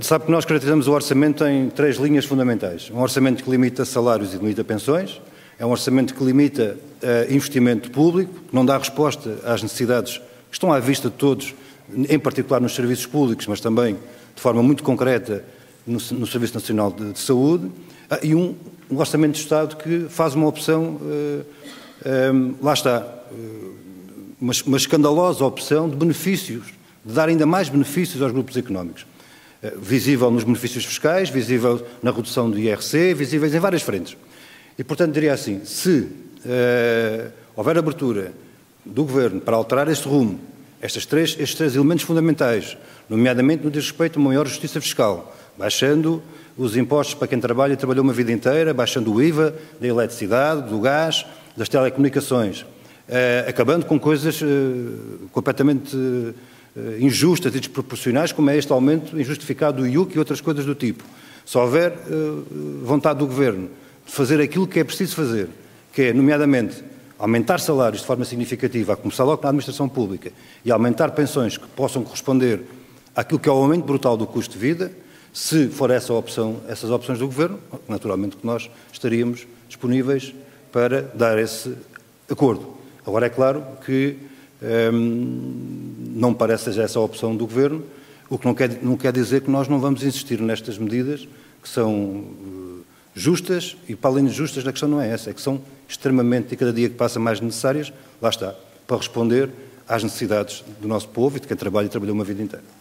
Sabe que nós caracterizamos o orçamento em três linhas fundamentais. Um orçamento que limita salários e limita pensões, é um orçamento que limita investimento público, que não dá resposta às necessidades que estão à vista de todos, em particular nos serviços públicos, mas também de forma muito concreta no Serviço Nacional de Saúde, e um orçamento de Estado que faz uma opção, lá está, uma escandalosa opção de benefícios, de dar ainda mais benefícios aos grupos económicos. Visível nos benefícios fiscais, visível na redução do IRC, visíveis em várias frentes. E, portanto, diria assim, se houver abertura do Governo para alterar esse rumo, estes três elementos fundamentais, nomeadamente no que diz respeito a uma maior justiça fiscal, baixando os impostos para quem trabalha e trabalhou uma vida inteira, baixando o IVA da eletricidade, do gás, das telecomunicações, acabando com coisas completamente injustas e desproporcionais, como é este aumento injustificado do IUC e outras coisas do tipo. Se houver vontade do Governo de fazer aquilo que é preciso fazer, que é, nomeadamente, aumentar salários de forma significativa, a começar logo na administração pública, e aumentar pensões que possam corresponder àquilo que é o aumento brutal do custo de vida, se for essa opção, essas opções do Governo, naturalmente que nós estaríamos disponíveis para dar esse acordo. Agora é claro que não parece seja essa a opção do Governo, o que não quer dizer que nós não vamos insistir nestas medidas que são justas, e para além de justas a questão não é essa, é que são extremamente, e cada dia que passa, mais necessárias, lá está, para responder às necessidades do nosso povo e de quem trabalha e trabalhou uma vida inteira.